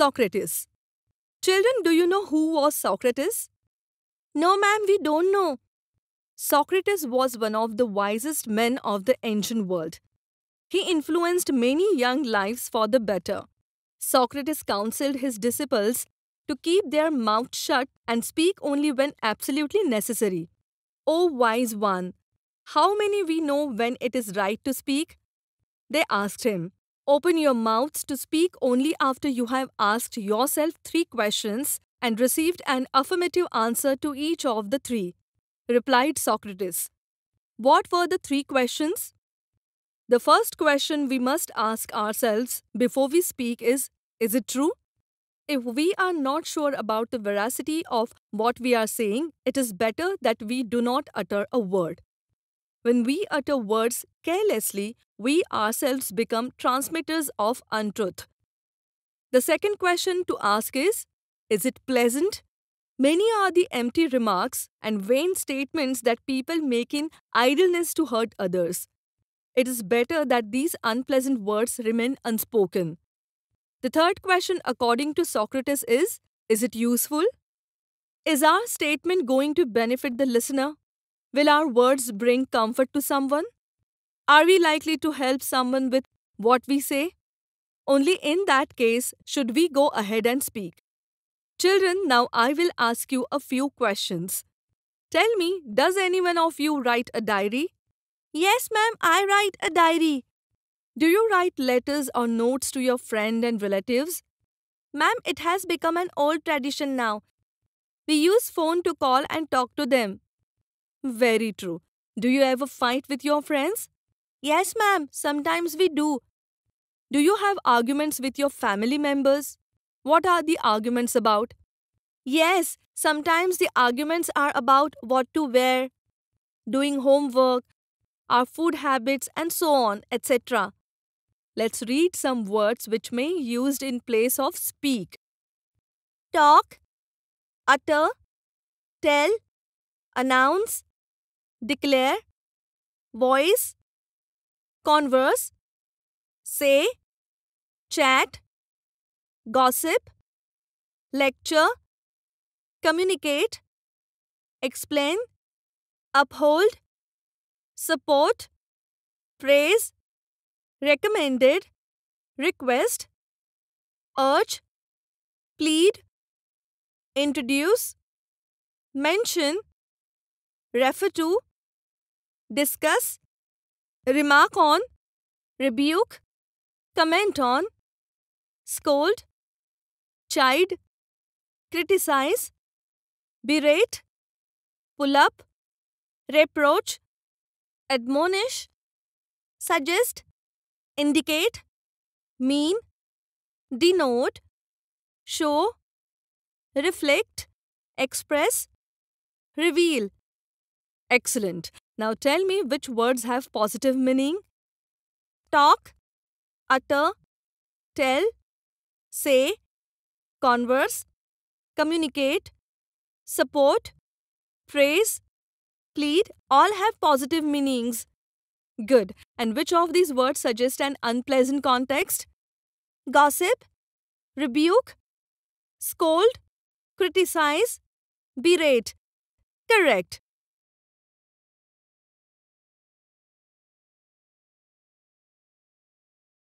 Socrates. Children, do you know who was Socrates? No, ma'am, we don't know. Socrates was one of the wisest men of the ancient world. He influenced many young lives for the better. Socrates counseled his disciples to keep their mouths shut and speak only when absolutely necessary. O wise one, how many we know when it is right to speak? They asked him, open your mouths to speak only after you have asked yourself 3 questions and received an affirmative answer to each of the 3, replied Socrates. What were the 3 questions? The first question we must ask ourselves before we speak is it true? If we are not sure about the veracity of what we are saying, it is better that we do not utter a word. When we utter words carelessly, we ourselves become transmitters of untruth. The second question to ask is it pleasant? Many are the empty remarks and vain statements that people make in idleness to hurt others. It is better that these unpleasant words remain unspoken. The third question according to Socrates is it useful? Is our statement going to benefit the listener? Will our words bring comfort to someone? Are we likely to help someone with what we say? Only in that case should we go ahead and speak. Children, now I will ask you a few questions. Tell me, does anyone of you write a diary? Yes, ma'am, I write a diary. Do you write letters or notes to your friend and relatives? Ma'am, it has become an old tradition now. We use phone to call and talk to them. Very true. Do you ever fight with your friends? Yes, ma'am, sometimes we do. Do you have arguments with your family members? What are the arguments about? Yes, sometimes the arguments are about what to wear, doing homework, our food habits and so on, etc. Let's read some words which may be used in place of speak. Talk, utter, tell, announce, declare, voice, converse, say, chat, gossip, lecture, communicate, explain, uphold, support, praise, recommended, request, urge, plead, introduce, mention, refer to, discuss, remark on, rebuke, comment on, scold, chide, criticize, berate, pull up, reproach, admonish, suggest, indicate, mean, denote, show, reflect, express, reveal. Excellent. Now tell me which words have positive meaning. Talk, utter, tell, say, converse, communicate, support, praise, plead all have positive meanings. Good. And which of these words suggest an unpleasant context? Gossip, rebuke, scold, criticize, berate. Correct.